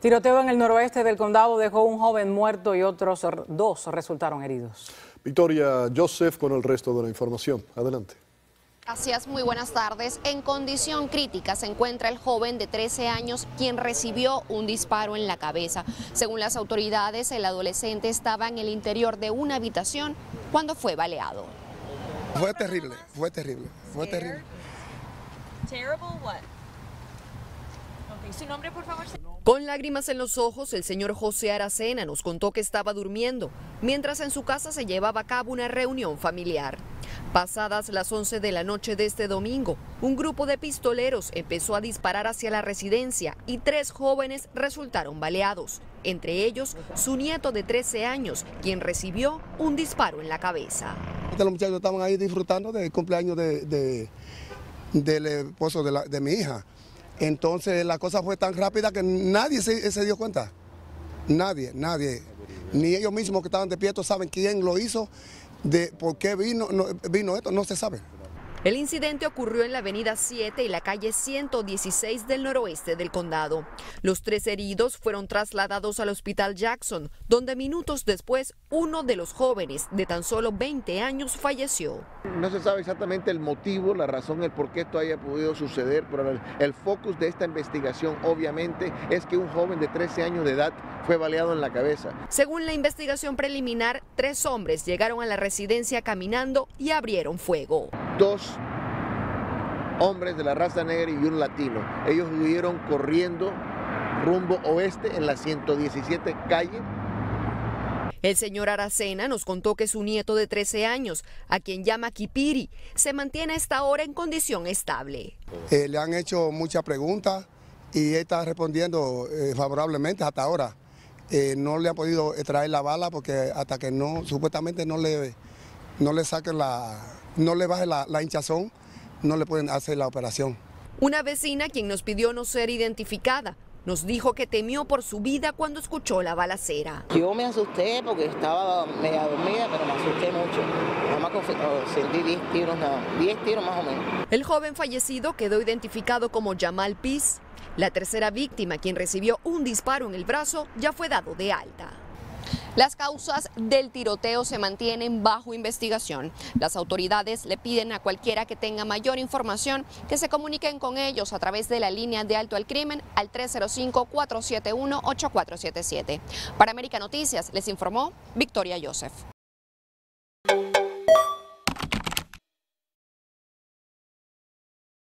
Tiroteo en el noroeste del condado dejó un joven muerto y otros dos resultaron heridos. Victoria Joseph con el resto de la información. Adelante. Gracias, muy buenas tardes. En condición crítica se encuentra el joven de 13 años quien recibió un disparo en la cabeza. Según las autoridades, el adolescente estaba en el interior de una habitación cuando fue baleado. Fue terrible, fue terrible, fue terrible. ¿Su nombre, por favor? Con lágrimas en los ojos, el señor José Aracena nos contó que estaba durmiendo, mientras en su casa se llevaba a cabo una reunión familiar. Pasadas las 11 de la noche de este domingo, un grupo de pistoleros empezó a disparar hacia la residencia y tres jóvenes resultaron baleados, entre ellos su nieto de 13 años, quien recibió un disparo en la cabeza. Los muchachos estaban ahí disfrutando del cumpleaños del esposo de mi hija. Entonces la cosa fue tan rápida que nadie se dio cuenta, nadie, ni ellos mismos que estaban de pie saben quién lo hizo, de por qué vino esto, no se sabe. El incidente ocurrió en la avenida 7 y la calle 116 del noroeste del condado. Los tres heridos fueron trasladados al hospital Jackson, donde minutos después uno de los jóvenes de tan solo 20 años falleció. No se sabe exactamente el motivo, la razón, el por qué esto haya podido suceder, pero el focus de esta investigación obviamente es que un joven de 13 años de edad fue baleado en la cabeza. Según la investigación preliminar, tres hombres llegaron a la residencia caminando y abrieron fuego. Dos hombres de la raza negra y un latino. Ellos huyeron corriendo rumbo oeste en la 117 calle. El señor Aracena nos contó que su nieto de 13 años, a quien llama Kipiri, se mantiene hasta ahora en condición estable. Le han hecho muchas preguntas y está respondiendo favorablemente hasta ahora. No le ha podido traer la bala porque hasta que no, supuestamente no le saquen la... no le baje la hinchazón, no le pueden hacer la operación. Una vecina, quien nos pidió no ser identificada, nos dijo que temió por su vida cuando escuchó la balacera. Yo me asusté porque estaba media dormida, pero me asusté mucho. Nada más sentí 10 tiros, nada, 10 tiros más o menos. El joven fallecido quedó identificado como Jamal Piz. La tercera víctima, quien recibió un disparo en el brazo, ya fue dado de alta. Las causas del tiroteo se mantienen bajo investigación. Las autoridades le piden a cualquiera que tenga mayor información que se comuniquen con ellos a través de la línea de alto al crimen al 305-471-8477. Para América Noticias les informó Victoria Joseph.